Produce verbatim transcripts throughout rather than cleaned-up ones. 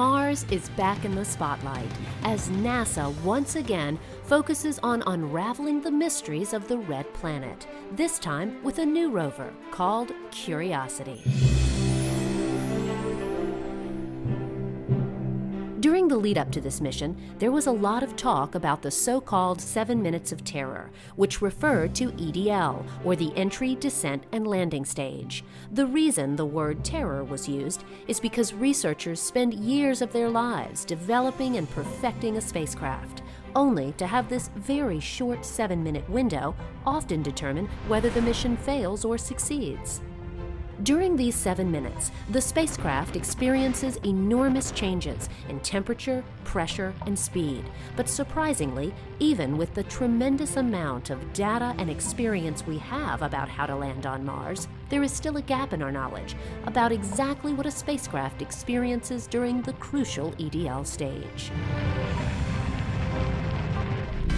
Mars is back in the spotlight as NASA once again focuses on unraveling the mysteries of the red planet, this time with a new rover called Curiosity. During the lead-up to this mission, there was a lot of talk about the so-called Seven Minutes of Terror, which referred to E D L, or the Entry, Descent, and Landing Stage. The reason the word terror was used is because researchers spend years of their lives developing and perfecting a spacecraft, only to have this very short seven-minute window often determine whether the mission fails or succeeds. During these seven minutes, the spacecraft experiences enormous changes in temperature, pressure, and speed. But surprisingly, even with the tremendous amount of data and experience we have about how to land on Mars, there is still a gap in our knowledge about exactly what a spacecraft experiences during the crucial E D L stage.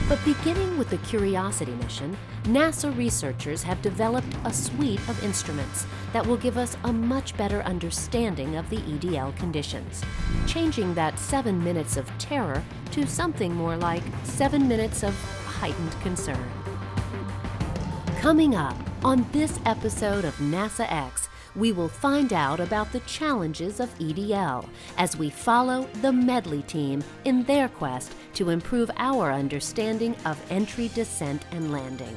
But beginning with the Curiosity mission, NASA researchers have developed a suite of instruments that will give us a much better understanding of the E D L conditions, changing that seven minutes of terror to something more like seven minutes of heightened concern. Coming up on this episode of NASA X, we will find out about the challenges of E D L as we follow the Medley team in their quest to improve our understanding of entry, descent, and landing.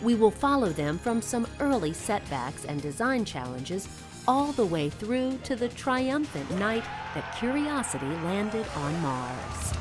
We will follow them from some early setbacks and design challenges all the way through to the triumphant night that Curiosity landed on Mars.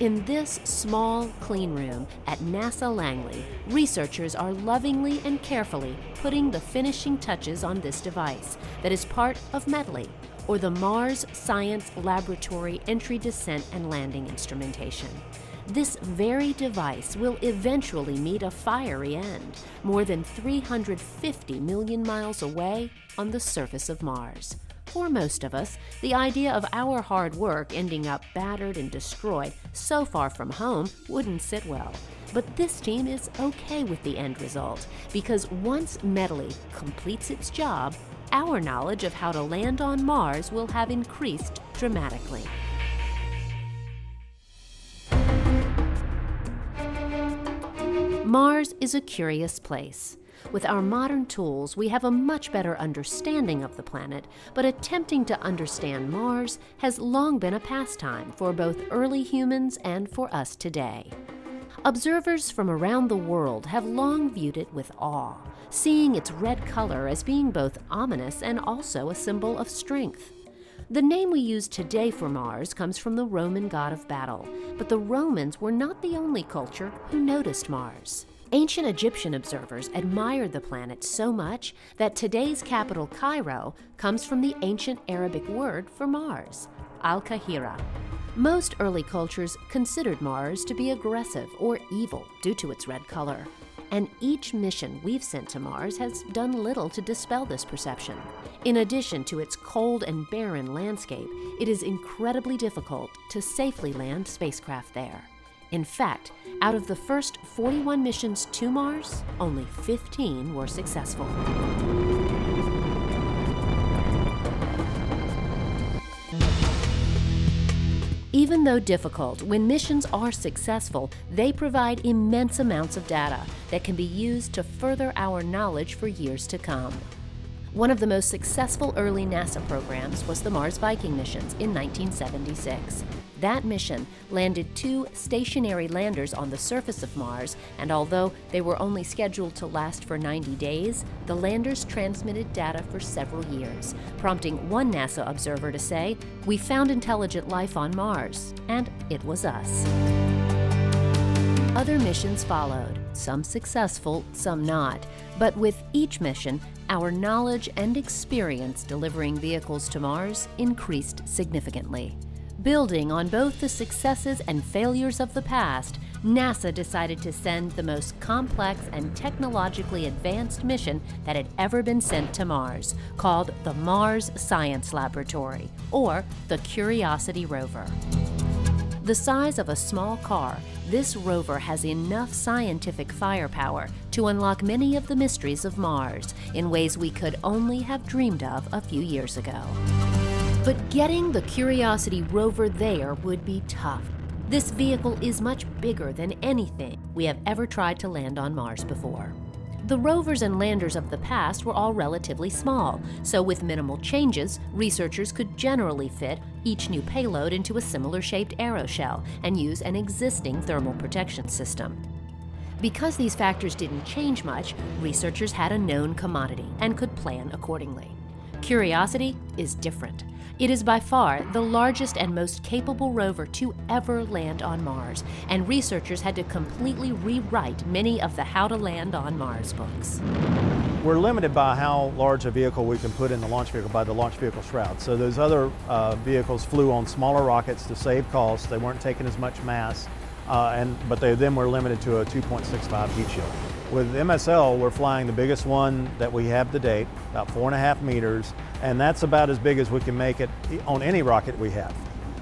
In this small clean room at NASA Langley, researchers are lovingly and carefully putting the finishing touches on this device that is part of Medley, or the Mars Science Laboratory Entry, Descent, and Landing Instrumentation. This very device will eventually meet a fiery end, more than three hundred fifty million miles away on the surface of Mars. For most of us, the idea of our hard work ending up battered and destroyed so far from home wouldn't sit well. But this team is okay with the end result, because once Medley completes its job, our knowledge of how to land on Mars will have increased dramatically. Mars is a curious place. With our modern tools, we have a much better understanding of the planet, but attempting to understand Mars has long been a pastime for both early humans and for us today. Observers from around the world have long viewed it with awe, seeing its red color as being both ominous and also a symbol of strength. The name we use today for Mars comes from the Roman god of battle, but the Romans were not the only culture who noticed Mars. Ancient Egyptian observers admired the planet so much that today's capital, Cairo, comes from the ancient Arabic word for Mars, Al-Kahira. Most early cultures considered Mars to be aggressive or evil due to its red color. And each mission we've sent to Mars has done little to dispel this perception. In addition to its cold and barren landscape, it is incredibly difficult to safely land spacecraft there. In fact, out of the first forty-one missions to Mars, only fifteen were successful. Even though difficult, when missions are successful, they provide immense amounts of data that can be used to further our knowledge for years to come. One of the most successful early NASA programs was the Mars Viking missions in nineteen seventy-six. That mission landed two stationary landers on the surface of Mars, and although they were only scheduled to last for ninety days, the landers transmitted data for several years, prompting one NASA observer to say, "We found intelligent life on Mars, and it was us." Other missions followed, some successful, some not. But with each mission, our knowledge and experience delivering vehicles to Mars increased significantly. Building on both the successes and failures of the past, NASA decided to send the most complex and technologically advanced mission that had ever been sent to Mars, called the Mars Science Laboratory, or the Curiosity rover. The size of a small car, this rover has enough scientific firepower to unlock many of the mysteries of Mars in ways we could only have dreamed of a few years ago. But getting the Curiosity rover there would be tough. This vehicle is much bigger than anything we have ever tried to land on Mars before. The rovers and landers of the past were all relatively small, so with minimal changes, researchers could generally fit each new payload into a similar shaped aeroshell and use an existing thermal protection system. Because these factors didn't change much, researchers had a known commodity and could plan accordingly. Curiosity is different. It is by far the largest and most capable rover to ever land on Mars, and researchers had to completely rewrite many of the How to Land on Mars books. We're limited by how large a vehicle we can put in the launch vehicle by the launch vehicle shroud. So those other uh, vehicles flew on smaller rockets to save costs. They weren't taking as much mass, uh, and, but they then were limited to a two point six five heat shield. With M S L, we're flying the biggest one that we have to date, about four and a half meters, and that's about as big as we can make it on any rocket we have.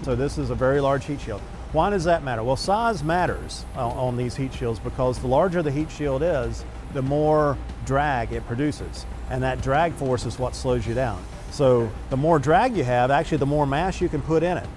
So this is a very large heat shield. Why does that matter? Well, size matters uh, on these heat shields, because the larger the heat shield is, the more drag it produces, and that drag force is what slows you down. So the more drag you have, actually the more mass you can put in it.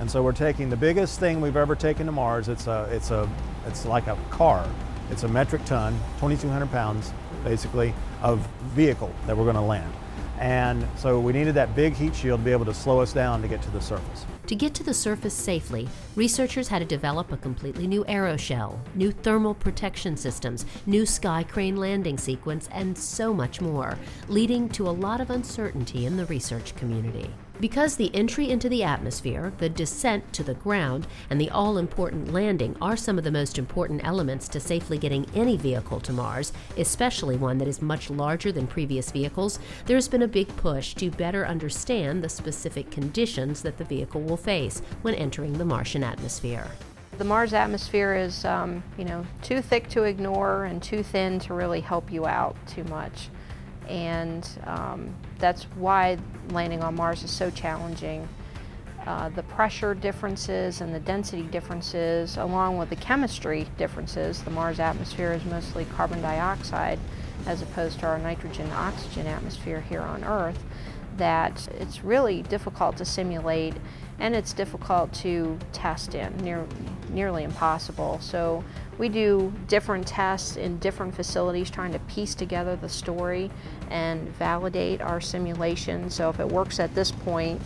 And so we're taking the biggest thing we've ever taken to Mars. It's, a, it's, a, it's like a car. It's a metric ton, twenty-two hundred pounds, basically, of vehicle that we're going to land. And so we needed that big heat shield to be able to slow us down to get to the surface. To get to the surface safely, researchers had to develop a completely new aeroshell, new thermal protection systems, new sky crane landing sequence, and so much more, leading to a lot of uncertainty in the research community. Because the entry into the atmosphere, the descent to the ground, and the all-important landing are some of the most important elements to safely getting any vehicle to Mars, especially one that is much larger than previous vehicles, there's been a big push to better understand the specific conditions that the vehicle will face when entering the Martian atmosphere. The Mars atmosphere is, um, you know, too thick to ignore and too thin to really help you out too much. And um, that's why landing on Mars is so challenging. Uh, the pressure differences and the density differences, along with the chemistry differences — the Mars atmosphere is mostly carbon dioxide as opposed to our nitrogen-oxygen atmosphere here on Earth — that it's really difficult to simulate, and it's difficult to test in, near, nearly impossible. So we do different tests in different facilities, trying to piece together the story and validate our simulation. So if it works at this point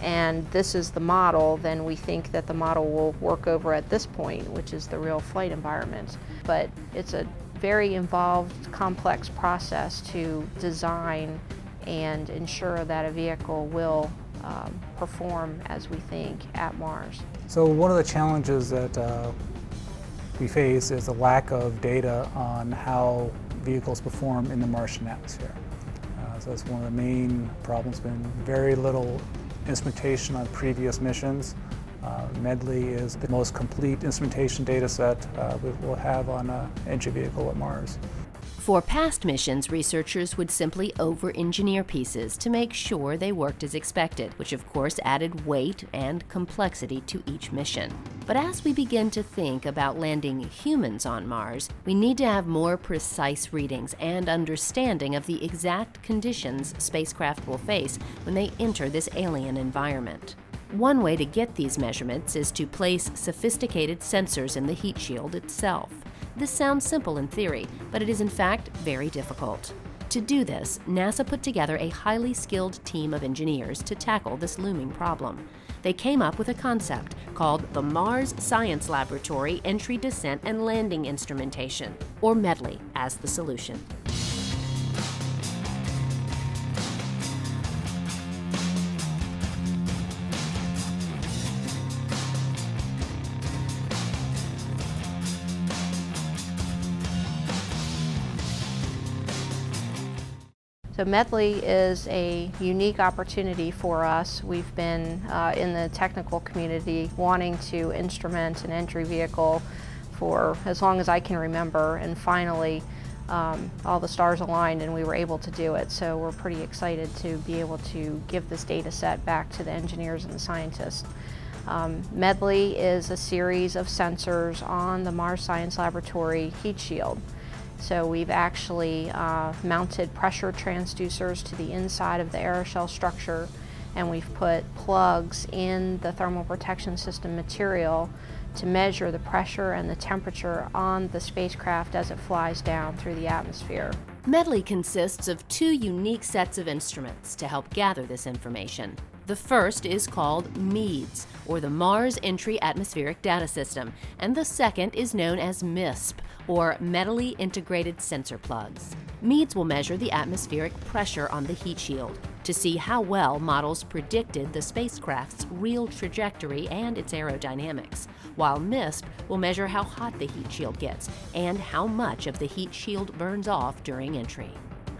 and this is the model, then we think that the model will work over at this point, which is the real flight environment. But it's a very involved, complex process to design and ensure that a vehicle will um, perform as we think at Mars. So one of the challenges that uh, we face is the lack of data on how vehicles perform in the Martian atmosphere. Uh, so that's one of the main problems. Been very little instrumentation on previous missions. Uh, MEDLEY is the most complete instrumentation data set uh, we will have on an entry vehicle at Mars. For past missions, researchers would simply over-engineer pieces to make sure they worked as expected, which of course added weight and complexity to each mission. But as we begin to think about landing humans on Mars, we need to have more precise readings and understanding of the exact conditions spacecraft will face when they enter this alien environment. One way to get these measurements is to place sophisticated sensors in the heat shield itself. This sounds simple in theory, but it is in fact very difficult. To do this, NASA put together a highly skilled team of engineers to tackle this looming problem. They came up with a concept called the Mars Science Laboratory Entry, Descent, and Landing Instrumentation, or MEDLEY, as the solution. So MEDLEY is a unique opportunity for us. We've been uh, in the technical community wanting to instrument an entry vehicle for as long as I can remember, and finally um, all the stars aligned and we were able to do it. So we're pretty excited to be able to give this data set back to the engineers and the scientists. Um, MEDLEY is a series of sensors on the Mars Science Laboratory heat shield. So we've actually uh, mounted pressure transducers to the inside of the aeroshell structure, and we've put plugs in the thermal protection system material to measure the pressure and the temperature on the spacecraft as it flies down through the atmosphere. MEDLEY consists of two unique sets of instruments to help gather this information. The first is called MEDS, or the Mars Entry Atmospheric Data System, and the second is known as MISP, or MEDLEY Integrated Sensor Plugs. MEDS will measure the atmospheric pressure on the heat shield to see how well models predicted the spacecraft's real trajectory and its aerodynamics, while MISP will measure how hot the heat shield gets and how much of the heat shield burns off during entry.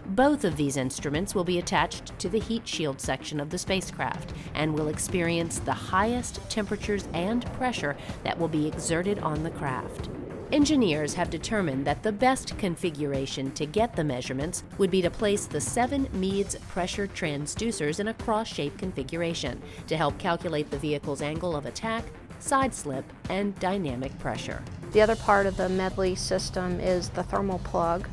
Both of these instruments will be attached to the heat shield section of the spacecraft and will experience the highest temperatures and pressure that will be exerted on the craft. Engineers have determined that the best configuration to get the measurements would be to place the seven MEDS pressure transducers in a cross-shaped configuration to help calculate the vehicle's angle of attack, side slip, and dynamic pressure. The other part of the MEDLEY system is the thermal plug,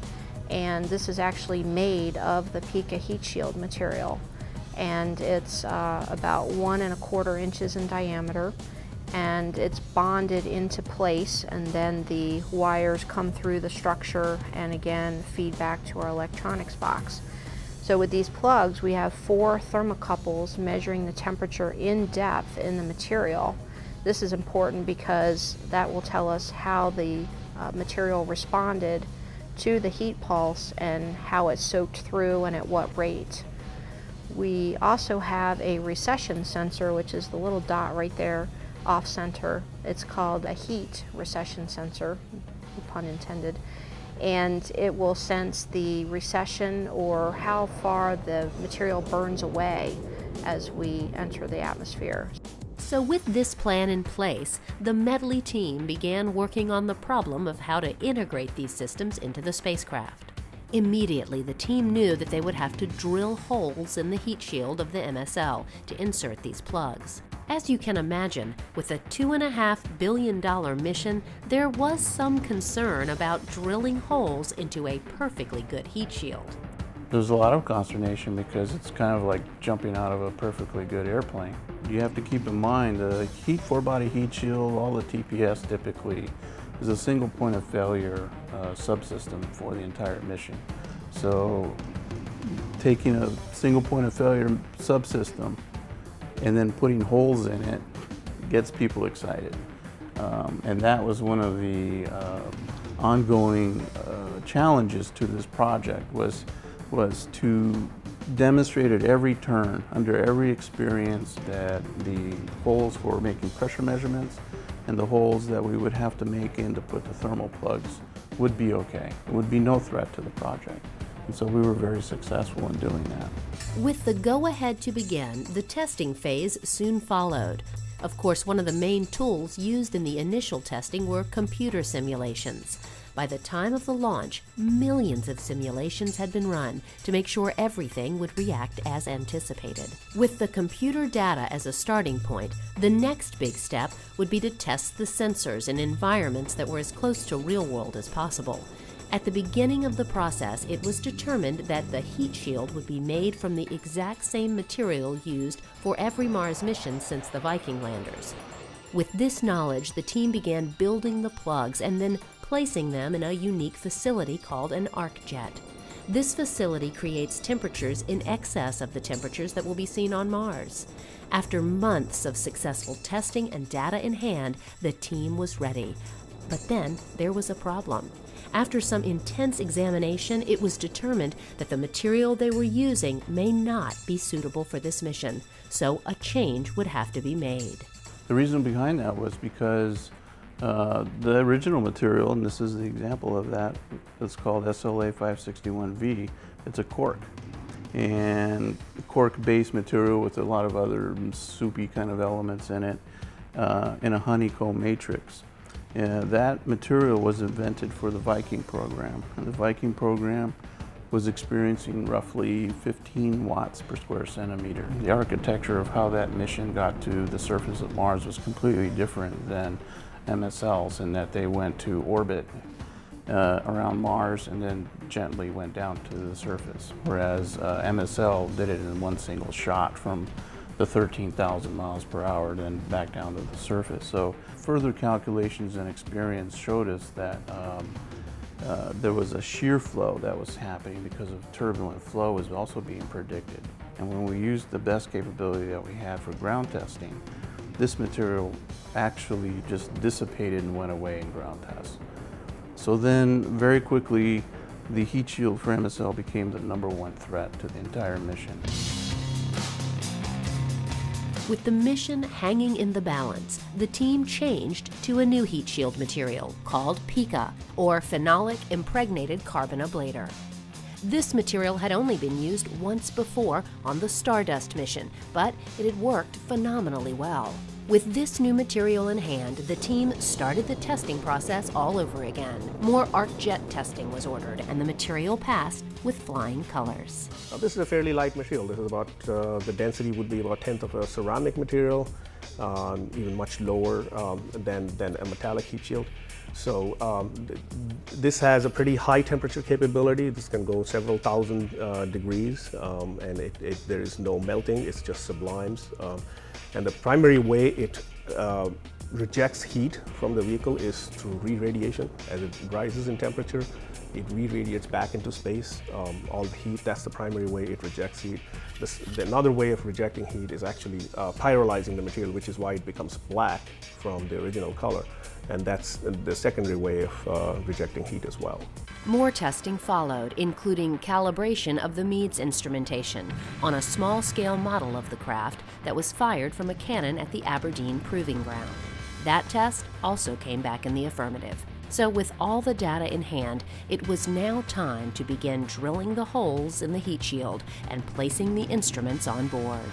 and this is actually made of the P I C A heat shield material, and it's uh, about one and a quarter inches in diameter, and it's bonded into place, and then the wires come through the structure and again feed back to our electronics box. So with these plugs we have four thermocouples measuring the temperature in depth in the material. This is important because that will tell us how the uh, material responded to the heat pulse and how it soaked through and at what rate. We also have a recession sensor, which is the little dot right there off center. It's called a heat recession sensor, pun intended, and it will sense the recession, or how far the material burns away as we enter the atmosphere. So with this plan in place, the MEDLEY team began working on the problem of how to integrate these systems into the spacecraft. Immediately, the team knew that they would have to drill holes in the heat shield of the M S L to insert these plugs. As you can imagine, with a two point five billion dollar mission, there was some concern about drilling holes into a perfectly good heat shield. There's a lot of consternation because it's kind of like jumping out of a perfectly good airplane. You have to keep in mind the heat, four-body heat shield, all the T P S typically is a single point of failure uh, subsystem for the entire mission. So taking a single point of failure subsystem and then putting holes in it gets people excited. Um, and that was one of the uh, ongoing uh, challenges to this project, was was to demonstrate at every turn, under every experience, that the holes for making pressure measurements and the holes that we would have to make in to put the thermal plugs would be okay. It would be no threat to the project. And so we were very successful in doing that. With the go-ahead to begin, the testing phase soon followed. Of course, one of the main tools used in the initial testing were computer simulations. By the time of the launch, millions of simulations had been run to make sure everything would react as anticipated. With the computer data as a starting point, the next big step would be to test the sensors in environments that were as close to real world as possible. At the beginning of the process, it was determined that the heat shield would be made from the exact same material used for every Mars mission since the Viking landers. With this knowledge, the team began building the plugs and then placing them in a unique facility called an ArcJet. This facility creates temperatures in excess of the temperatures that will be seen on Mars. After months of successful testing and data in hand, the team was ready. But then there was a problem. After some intense examination, it was determined that the material they were using may not be suitable for this mission, so a change would have to be made. The reason behind that was because Uh, the original material, and this is the example of that, it's called S L A five sixty-one V. It's a cork, and cork-based material with a lot of other soupy kind of elements in it, uh, in a honeycomb matrix. Uh, that material was invented for the Viking program, and the Viking program was experiencing roughly fifteen watts per square centimeter. The architecture of how that mission got to the surface of Mars was completely different than M S L's, in that they went to orbit uh, around Mars and then gently went down to the surface, whereas uh, M S L did it in one single shot from the thirteen thousand miles per hour, then back down to the surface. So further calculations and experience showed us that um, uh, there was a shear flow that was happening because of turbulent flow is also being predicted. And when we used the best capability that we had for ground testing, this material actually just dissipated and went away in ground tests. So then very quickly, the heat shield for M S L became the number one threat to the entire mission. With the mission hanging in the balance, the team changed to a new heat shield material called pica, or phenolic impregnated carbon ablator. This material had only been used once before on the Stardust mission, but it had worked phenomenally well. With this new material in hand, the team started the testing process all over again. More ArcJet testing was ordered, and the material passed with flying colors. Now, this is a fairly light material. This is about, uh, the density would be about a tenth of a ceramic material, um, even much lower um, than, than a metallic heat shield. So um, th this has a pretty high temperature capability. This can go several thousand uh, degrees, um, and it, it, there is no melting, it's just sublimes. Um, and the primary way it uh, rejects heat from the vehicle is through re-radiation. As it rises in temperature, it re-radiates back into space, um, all the heat. That's the primary way it rejects heat. This, the, another way of rejecting heat is actually uh, pyrolyzing the material, which is why it becomes black from the original color. And that's the secondary way of uh, rejecting heat as well. More testing followed, including calibration of the MEADS instrumentation on a small-scale model of the craft that was fired from a cannon at the Aberdeen Proving Ground. That test also came back in the affirmative. So with all the data in hand, it was now time to begin drilling the holes in the heat shield and placing the instruments on board.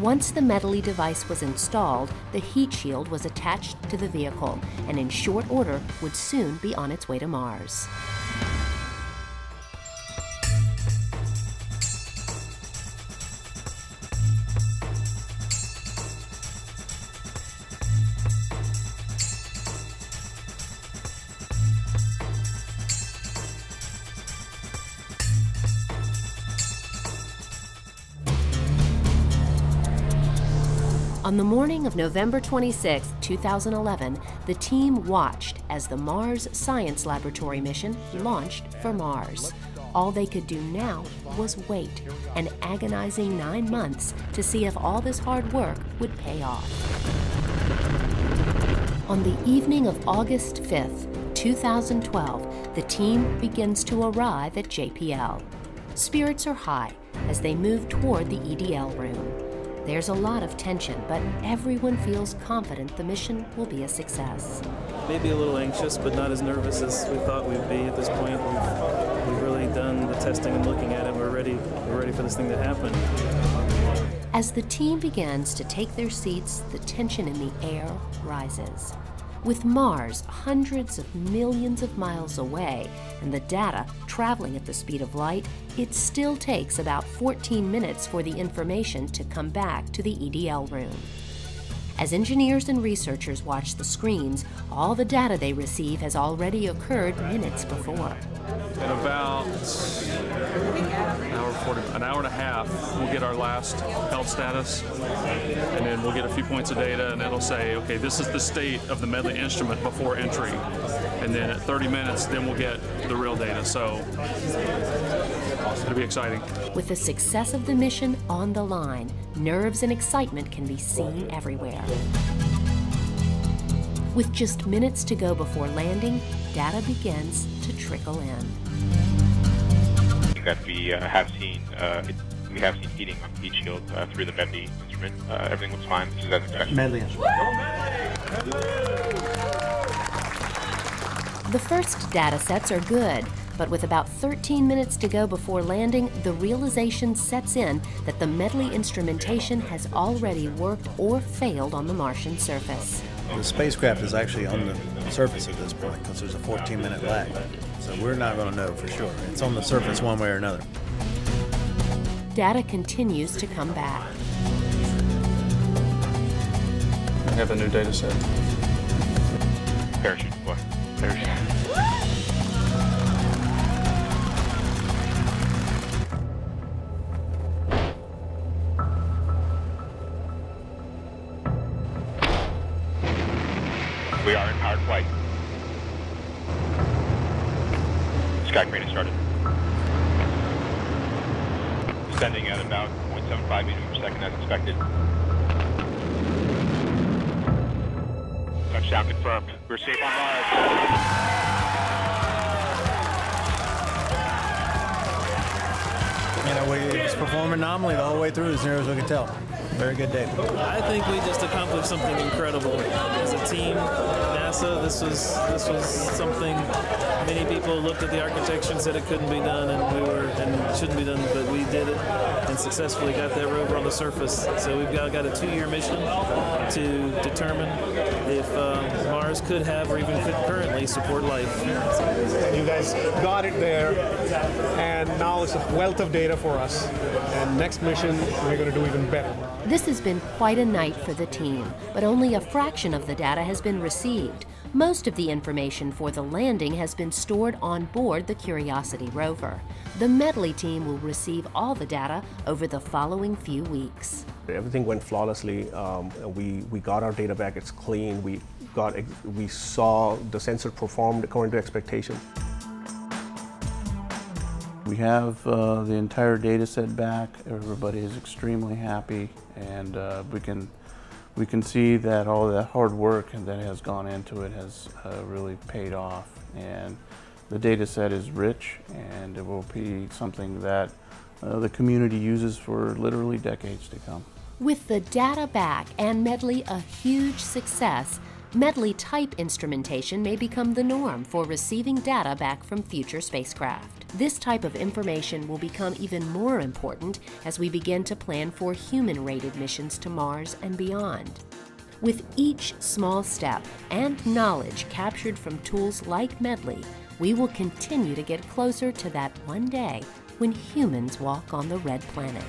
Once the Medley device was installed, the heat shield was attached to the vehicle and in short order would soon be on its way to Mars. On the morning of November twenty-sixth, two thousand eleven, the team watched as the Mars Science Laboratory mission launched for Mars. All they could do now was wait, an agonizing nine months to see if all this hard work would pay off. On the evening of August fifth, two thousand twelve, the team begins to arrive at J P L. Spirits are high as they move toward the E D L room. There's a lot of tension, but everyone feels confident the mission will be a success. Maybe a little anxious, but not as nervous as we thought we'd be at this point. We've, we've really done the testing and looking at it. We're ready, we're ready for this thing to happen. As the team begins to take their seats, the tension in the air rises. With Mars hundreds of millions of miles away and the data traveling at the speed of light, it still takes about fourteen minutes for the information to come back to the E D L room. As engineers and researchers watch the screens, all the data they receive has already occurred minutes before. In about an hour, forty, an hour and a half, we'll get our last health status, and then we'll get a few points of data, and it'll say, okay, this is the state of the Medley instrument before entry. And then at thirty minutes, then we'll get the real data, so it'll be exciting. With the success of the mission on the line, nerves and excitement can be seen everywhere. With just minutes to go before landing, data begins to trickle in. That we uh, have seen, uh, it, we have seen heating on the heat shield uh, through the Medley instrument. Uh, everything was fine. This is as expected. Medley instrument. The first data sets are good, But with about thirteen minutes to go before landing, the realization sets in that the Medley instrumentation has already worked or failed on the Martian surface. The spacecraft is actually on the surface at this point because there's a fourteen minute lag. So we're not going to know for sure. It's on the surface one way or another. Data continues to come back. I have a new data set. Parachute, boy. Parachute. We are in powered flight. Sky crane is started. Descending at about zero point seven five meters per second as expected. Touchdown confirmed. We're safe on Mars. You know, we just performed anomaly the whole way through as near as we can tell. Very good day. I think we just accomplished something incredible as a team. NASA, this was this was something many people looked at the architecture and said it couldn't be done, and we were and shouldn't be done, but we did it and successfully got that rover on the surface. So we've got got a two-year mission to determine if um, Mars could have or even could currently support life. You guys got it there, and now it's a wealth of data for us. And next mission, we're going to do even better. This has been quite a night for the team, but only a fraction of the data has been received. Most of the information for the landing has been stored on board the Curiosity rover. The Medley team will receive all the data over the following few weeks. Everything went flawlessly. Um, we, we got our data back. It's clean. We, got, we saw the sensor performed according to expectation. We have uh, the entire data set back. Everybody is extremely happy, and uh, we can we can see that all that hard work that has gone into it has uh, really paid off. And the data set is rich, and it will be something that uh, the community uses for literally decades to come. With the data back and Medley a huge success, Medley type instrumentation may become the norm for receiving data back from future spacecraft. This type of information will become even more important as we begin to plan for human-rated missions to Mars and beyond. With each small step and knowledge captured from tools like Medley, we will continue to get closer to that one day when humans walk on the red planet.